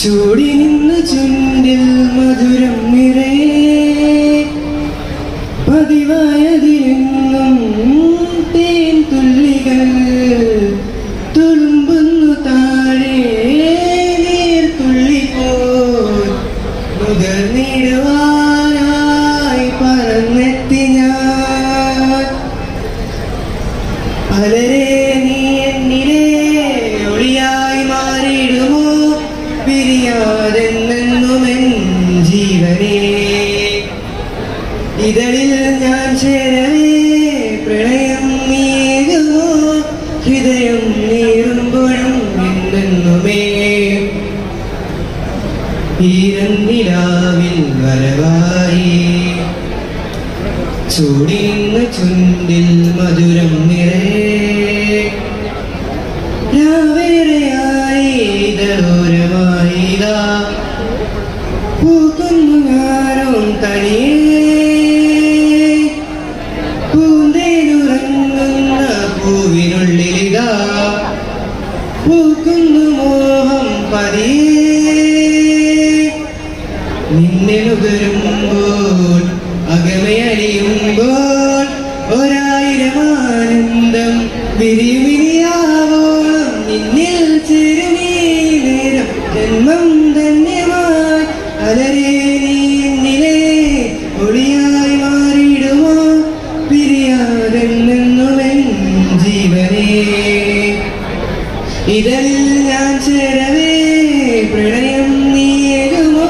ചൂടി നിന്നു ചുണ്ടിൽ മധുരം നിറയെ പതിവായതിരുന്നും തേൻ തുള്ളികൾ തുളുമ്പുന്നു താഴെ നീർ തുള്ളിപ്പോൽ മുതർന്നിടുവാനായി പറന്നെത്തി ഞാൻ പലരെ ഇതളിൽ ഞാൻ ചേരവേ പ്രണയം നീരുമോ ഹൃദയം നീറുമ്പോഴും എന്നുമേ ഈരന്നിലാവിൽ വരവായി ചൂടിന്ന ചുണ്ടിൽ മധുരം നിറയെ രാവേറെയായി ഇതളോരമായിതാ പൂക്കുന്നു ഞാനും തനിയെ പൂക്കുന്നു മോഹം പതിയെ നിന്നെ നുകരുമ്പോൾ അകമെ അടിയുമ്പോൾ ഒരായിരം ആനന്ദം വിരിവിരിയാവോളം നിന്നിൽ ചെറുമീ നേരം ജന്മം ധന്യമായി അലരെ നീ എന്നിലെ ഒളിയായി മാറിയിടുമോ പിരിയാതെന്നുവൻ ജീവനെ ഇതളിൽ ഞാൻ ചേരവേ പ്രണയം നീരുമോ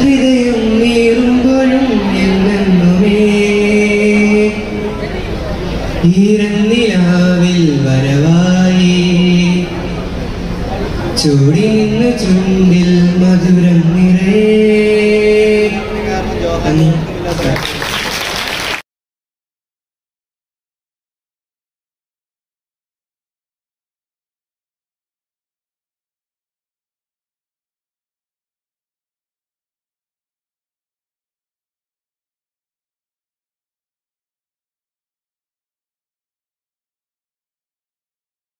ഹൃദയം നീറുമ്പോഴും എന്നുമേ ഈരന്നിലാവിൽ വരവായി ചൂടി നിന്നു ചുണ്ടിൽ മധുരം